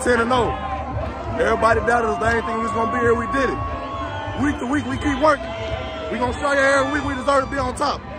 10-0. Everybody doubted us. They didn't think we was going to be here. We did it. Week to week, we keep working. We're going to show you every week we deserve to be on top.